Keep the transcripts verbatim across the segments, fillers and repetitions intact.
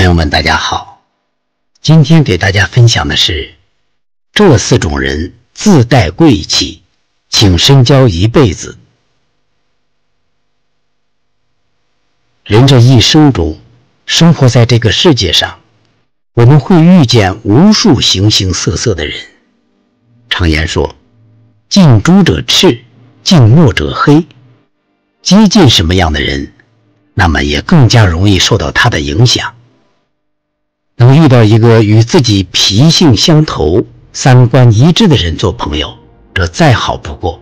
朋友们，大家好，今天给大家分享的是这四种人自带贵气，请深交一辈子。人这一生中，生活在这个世界上，我们会遇见无数形形色色的人。常言说，近朱者赤，近墨者黑，接近什么样的人，那么也更加容易受到他的影响。能遇到一个与自己脾性相投、三观一致的人做朋友，这再好不过。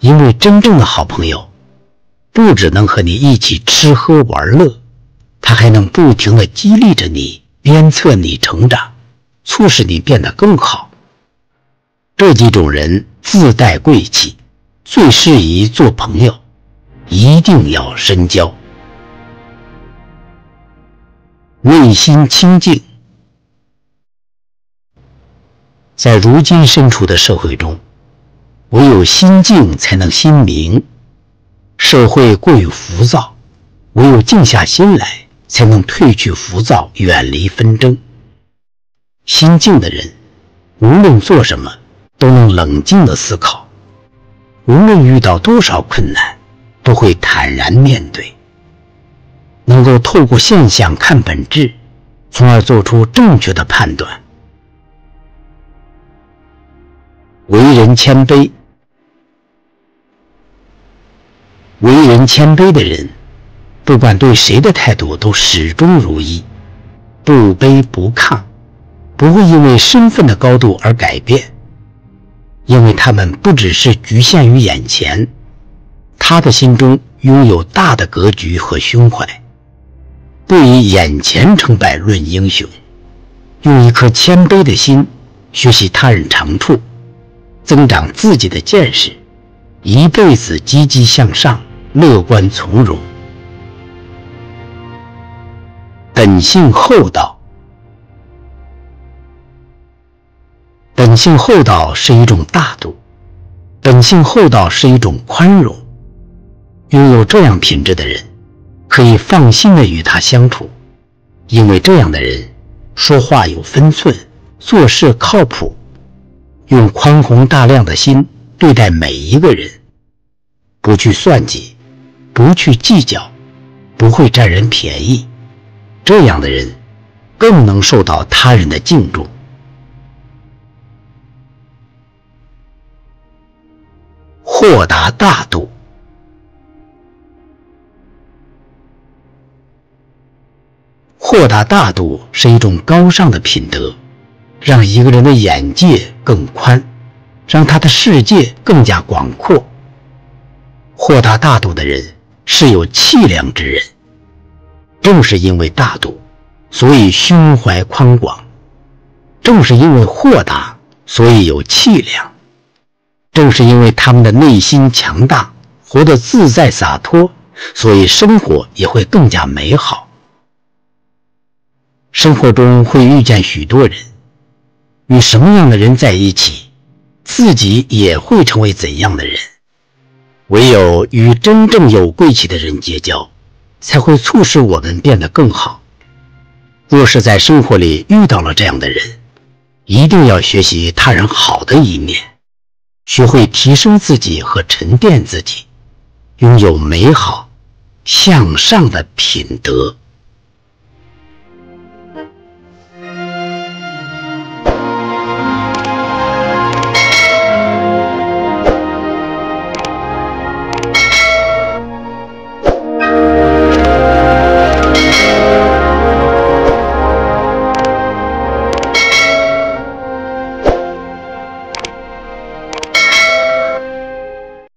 因为真正的好朋友，不只能和你一起吃喝玩乐，他还能不停地激励着你，鞭策你成长，促使你变得更好。这几种人自带贵气，最适宜做朋友，一定要深交。内心清净。在如今身处的社会中，唯有心静才能心明。社会过于浮躁，唯有静下心来，才能褪去浮躁，远离纷争。心静的人，无论做什么都能冷静地思考，无论遇到多少困难，都会坦然面对。能够透过现象看本质，从而做出正确的判断。为人谦卑。为人谦卑的人，不管对谁的态度都始终如一，不卑不亢，不会因为身份的高度而改变。因为他们不只是局限于眼前，他的心中拥有大的格局和胸怀。不以眼前成败论英雄，用一颗谦卑的心学习他人长处，增长自己的见识，一辈子积极向上，乐观从容。本性厚道。本性厚道是一种大度，本性厚道是一种宽容。拥有这样品质的人，可以放心地与他相处，因为这样的人说话有分寸，做事靠谱，用宽宏大量的心对待每一个人，不去算计，不去计较，不会占人便宜。这样的人更能受到他人的敬重。豁达大度。豁达大度是一种高尚的品德，让一个人的眼界更宽，让他的世界更加广阔。豁达大度的人是有气量之人，正是因为大度，所以胸怀宽广；正是因为豁达，所以有气量；正是因为他们的内心强大，活得自在洒脱，所以生活也会更加美好。生活中会遇见许多人，与什么样的人在一起，自己也会成为怎样的人。唯有与真正有贵气的人结交，才会促使我们变得更好。若是在生活里遇到了这样的人，一定要学习他人好的一面，学会提升自己和沉淀自己，拥有美好向上的品德。